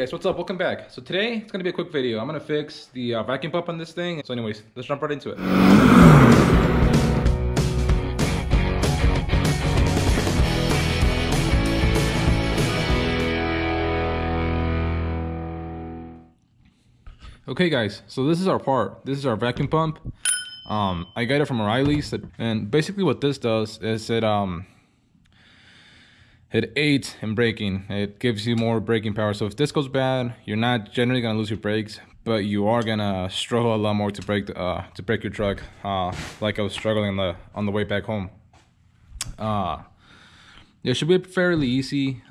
guys, what's up? Welcome back. So today it's gonna be a quick video. I'm gonna fix the vacuum pump on this thing. So anyways, let's jump right into it. Okay guys, so this is our part. This is our vacuum pump. I got it from O'Reilly's, and basically what this does is it aids in braking. It gives you more braking power. So if this goes bad, you're not generally gonna lose your brakes, but you are gonna struggle a lot more to brake your truck, like I was struggling on the way back home. It should be a fairly easy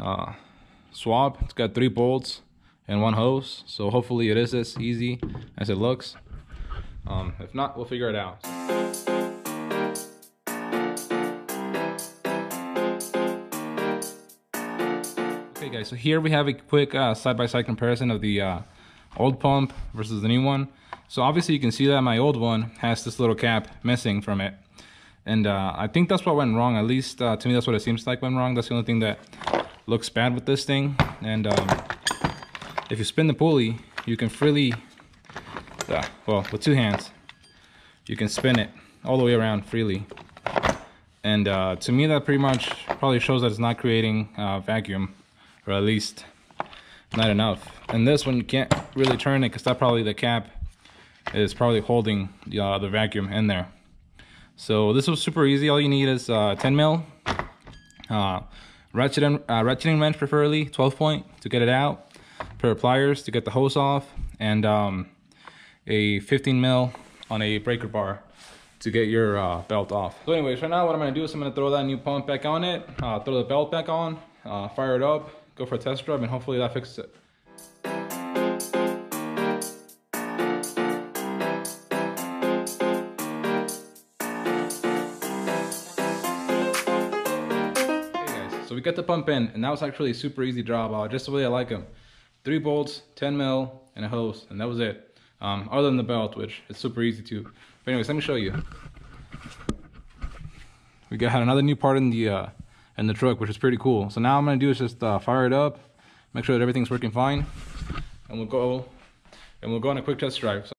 swap. It's got 3 bolts and 1 hose, so hopefully it is as easy as it looks. If not, we'll figure it out. Okay guys, so here we have a quick side-by-side comparison of the old pump versus the new one. So obviously you can see that my old one has this little cap missing from it. And I think that's what went wrong, at least to me that's what it seems like went wrong. That's the only thing that looks bad with this thing. And if you spin the pulley, you can freely, well, with 2 hands, you can spin it all the way around freely. And to me, that pretty much probably shows that it's not creating vacuum, or at least not enough. And this one, you can't really turn it because that probably the cap is probably holding the vacuum in there. So this was super easy. All you need is 10 mil, ratcheting wrench preferably, 12 point to get it out. Pair of pliers to get the hose off, and a 15 mil on a breaker bar to get your belt off. So anyways, right now what I'm gonna do is I'm gonna throw that new pump back on it, throw the belt back on, fire it up, go for a test drive, and hopefully that fixes it. Okay guys, so we got the pump in, and that was actually a super easy job, just the way I like them. 3 bolts, 10 mil, and a hose, and that was it. Other than the belt, which is super easy too. But anyways, let me show you. We got another new part in the truck, which is pretty cool. So now I'm gonna do is just fire it up, make sure that everything's working fine, and we'll go on a quick test drive. So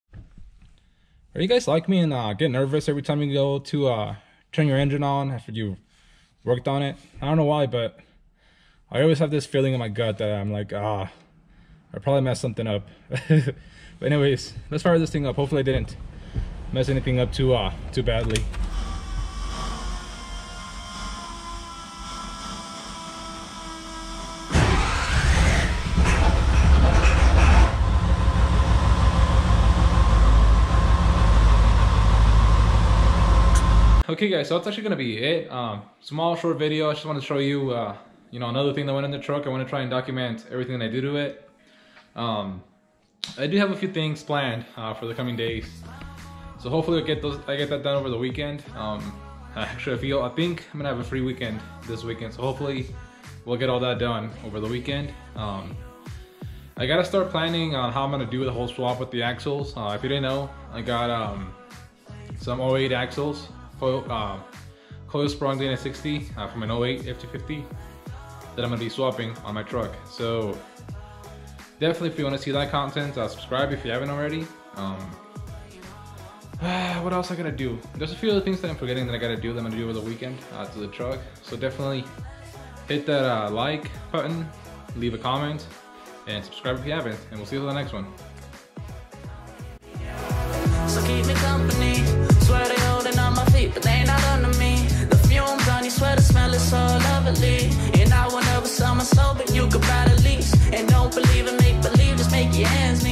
are you guys like me and get nervous every time you go to turn your engine on after you worked on it? I don't know why, but I always have this feeling in my gut that I'm like, ah. I probably messed something up. But anyways, let's fire this thing up. Hopefully I didn't mess anything up too badly. Okay guys, so that's actually gonna be it. Small short video. I just want to show you another thing that went in the truck. I want to try and document everything that I do to it. I do have a few things planned for the coming days, so hopefully I get that done over the weekend. Actually, I think I'm gonna have a free weekend this weekend, so hopefully we'll get all that done over the weekend. I gotta start planning on how I'm gonna do the whole swap with the axles. If you didn't know, I got some 08 axles, coil sprung Dana 60 from an 08 F250 that I'm gonna be swapping on my truck. So definitely, if you want to see that content, subscribe if you haven't already. What else I gotta do? There's a few other things that I'm forgetting that I gotta do that I'm gonna do over the weekend to the truck. So definitely hit that like button, leave a comment, and subscribe if you haven't. And we'll see you for the next one. So keep me company. Swear they holding on my feet, but they not under me. The fumes on your sweater smell is so lovely, and I will never sell my soul, but you could buy the lease. And don't believe in make believe, just make your hands.